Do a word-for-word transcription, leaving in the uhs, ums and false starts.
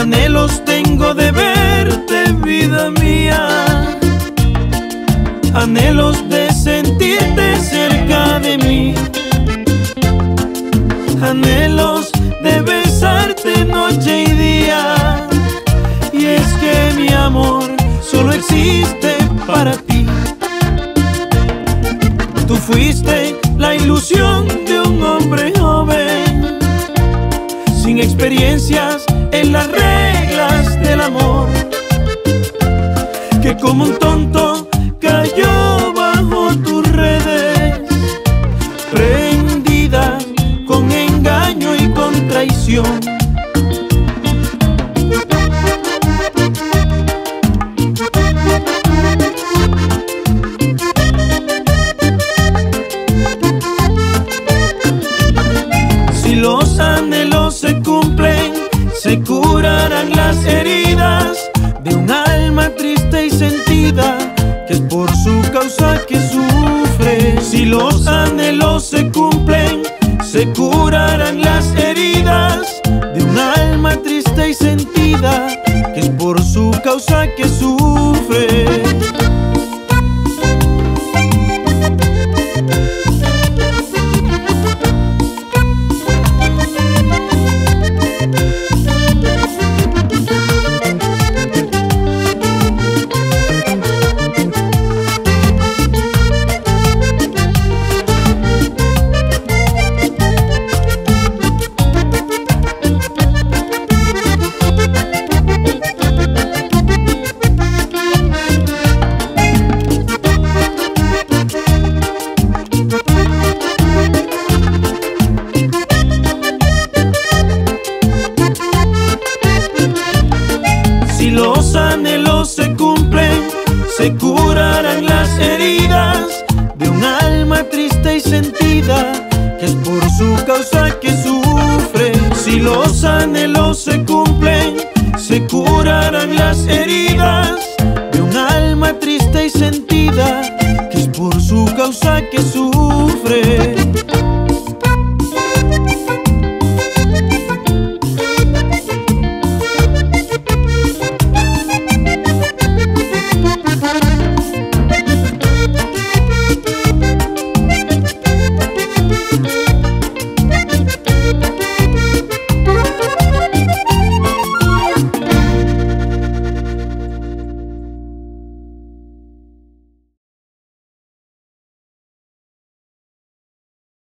Anhelos tengo de verte, vida mía. Anhelos de sentirte cerca de mí. Anhelos de besarte noche y día. Y es que mi amor solo existe para ti. Tú fuiste la ilusión de un hombre joven, sin experiencias en las reglas del amor, que como un tonto cayó bajo tus redes, prendida con engaño y con traición. Si los anhelos se cumplen, se curarán las heridas de un alma triste y sentida, que es por su causa que sufre. Si los anhelos se cumplen, se curarán las heridas de un alma triste y sentida, que es por su causa que sufre. Si los anhelos se cumplen, se curarán las heridas de un alma triste y sentida, que es por su causa que sufre. Si los anhelos se cumplen, se curarán las heridas de un alma triste y sentida, que es por su causa que sufre.